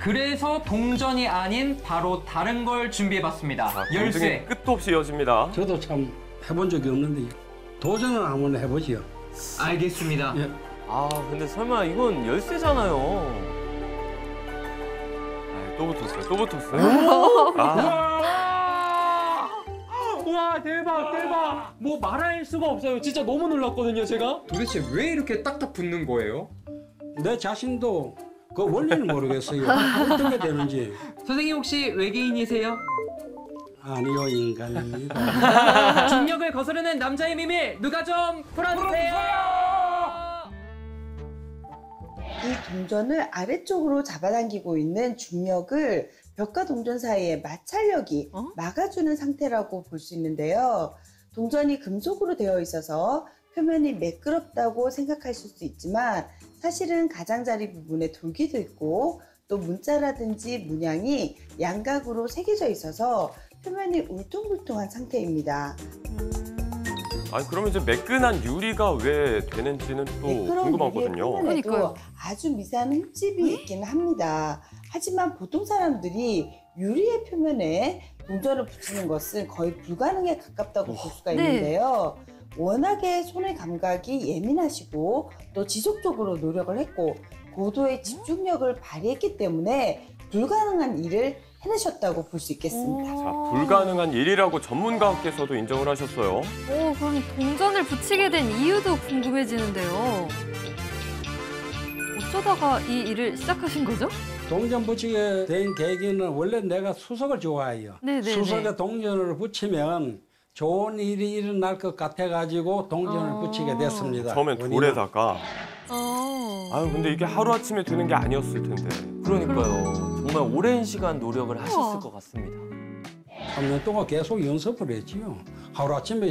그래서 동전이 아닌 바로 다른 걸 준비해봤습니다. 아, 열쇠. 끝도 없이 이어집니다. 저도 참 해본 적이 없는데 도전을 한번 해보지요. 알겠습니다. 예. 아 근데 설마 이건 열쇠잖아요. 아, 또 붙었어요. 또 붙었어요. 우와 대박 대박. 뭐 말할 수가 없어요. 진짜 너무 놀랐거든요 제가. 도대체 왜 이렇게 딱딱 붙는 거예요? 내 자신도 그 원리는 모르겠어요. 어떻게 되는지. 선생님 혹시 외계인이세요? 아니요, 인간입니다. 중력을 거스르는 남자의 비밀 누가 좀 풀어주세요. 이 동전을 아래쪽으로 잡아당기고 있는 중력을 벽과 동전 사이의 마찰력이 막아주는 상태라고 볼 수 있는데요. 동전이 금속으로 되어 있어서 표면이 매끄럽다고 생각하실 수 있지만 사실은 가장자리 부분에 돌기도 있고 또 문자라든지 문양이 양각으로 새겨져 있어서 표면이 울퉁불퉁한 상태입니다. 아니 그러면 이제 매끈한 유리가 왜 되는지는 또 궁금하거든요. 그러니까요. 아주 미세한 흠집이 있기는 합니다. 하지만 보통 사람들이 유리의 표면에 동전을 붙이는 것은 거의 불가능에 가깝다고 볼 수가 있는데요. 네. 워낙에 손의 감각이 예민하시고 또 지속적으로 노력을 했고 고도의 집중력을 발휘했기 때문에 불가능한 일을 해내셨다고 볼 수 있겠습니다. 자, 불가능한 일이라고 전문가께서도 인정을 하셨어요. 오, 그럼 동전을 붙이게 된 이유도 궁금해지는데요. 어쩌다가 이 일을 시작하신 거죠? 동전 붙이게 된 계기는 원래 내가 수석을 좋아해요. 네네네. 수석에 동전을 붙이면 좋은 일이 일어날 것 같아가지고 동전을 붙이게 됐습니다. 처음엔 돌에다가. 아유 근데 이게 하루아침에 되는 게 아니었을 텐데. 그러니까요. 정말 오랜 시간 노력을 하셨을 것 같습니다. 3년 동안 계속 연습을 했지요. 하루아침에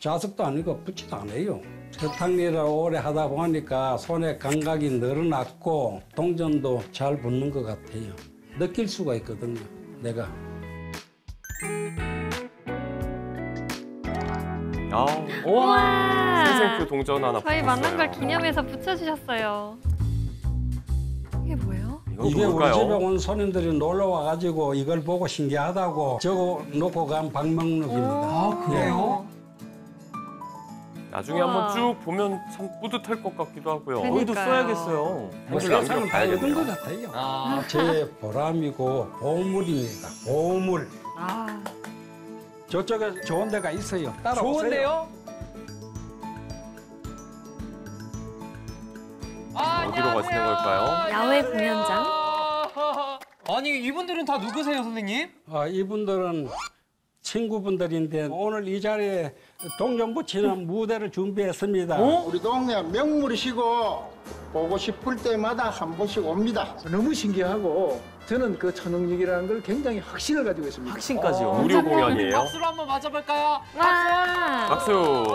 자습도 아니고 붙지도 않아요. 세탁일을 오래 하다 보니까 손의 감각이 늘어났고 동전도 잘 붙는 것 같아요. 느낄 수가 있거든요, 내가. 우와! 선생님 동전 하나 저희 붙였어요. 만난 걸 기념해서 붙여주셨어요. 이게 뭐예요? 이게 우리 집에 온 손님들이 놀러 와가지고 이걸 보고 신기하다고 적어 놓고 간 방명록입니다. 아 그래요? 네. 나중에 한번 쭉 보면 참 뿌듯할 것 같기도 하고요. 저희도 써야겠어요. 세상은 다 이런 것 같아요. 제 보람이고 보물입니다. 보물. 저쪽에 좋은 데가 있어요. 따라오세요. 좋은데요? 어디로 가시는 걸까요? 야외 공연장. 아니 이분들은 다 누구세요, 선생님? 아 이분들은 친구분들인데 오늘 이 자리에 동전 붙이는 무대를 준비했습니다. 어? 우리 동네 명물이시고 보고 싶을 때마다 한 번씩 옵니다. 너무 신기하고 저는 그 천흥역이라는 걸 굉장히 확신을 가지고 있습니다. 확신까지요? 무료 공연이에요? 박수로 한번 맞아볼까요? 박수!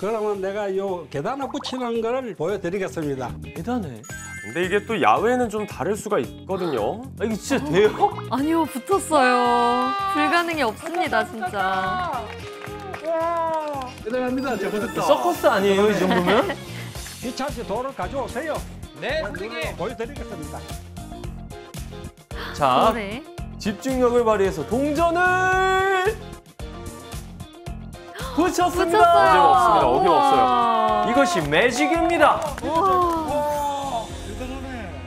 그러면 내가 요 계단에 붙이는 거를 보여드리겠습니다. 계단에? 근데 이게 또 야외는 좀 다를 수가 있거든요. 아, 이게 진짜 돼요? 아니요, 붙었어요. 불가능이 없습니다, 진짜. 대단합니다. 제가 붙었다. 서커스 아니에요, 이 정도면? 이 차시 돌을 가져오세요. 네, 선생님. 보여드리겠습니다. 자, 그래. 집중력을 발휘해서 동전을 붙였습니다. 어김없습니다. 어김없어요. 이것이 매직입니다.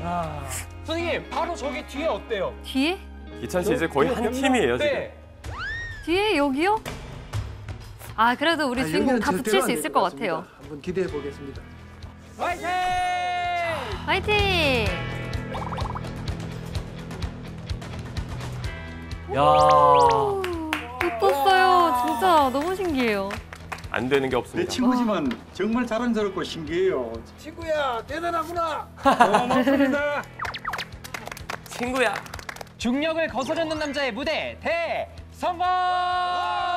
아. 선생님, 바로 저기 뒤에 어때요? 뒤에? 기찬 씨 이제 거의 한 팀이에요, 네. 지금. 뒤에 여기요? 아, 그래도 우리 주인공 다 붙일 수 있을 것 같아요. 한번 기대해 보겠습니다. 화이팅! 화이팅! 야. 예뻤어요. 진짜 너무 신기해요. 안 되는 게 없습니다. 내 친구지만 정말 자랑스럽고 신기해요. 친구야, 대단하구나. 고맙습니다. 친구야. 중력을 거스르는 남자의 무대 대성공!